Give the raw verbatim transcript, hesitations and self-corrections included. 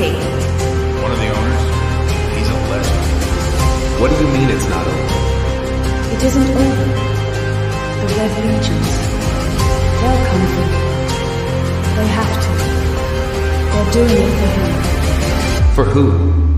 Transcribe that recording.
paid. One of the owners? He's a legend. What do you mean it's not over? It isn't over. The Revolutions. They'll come through. They have to. They're doing it for him. For who?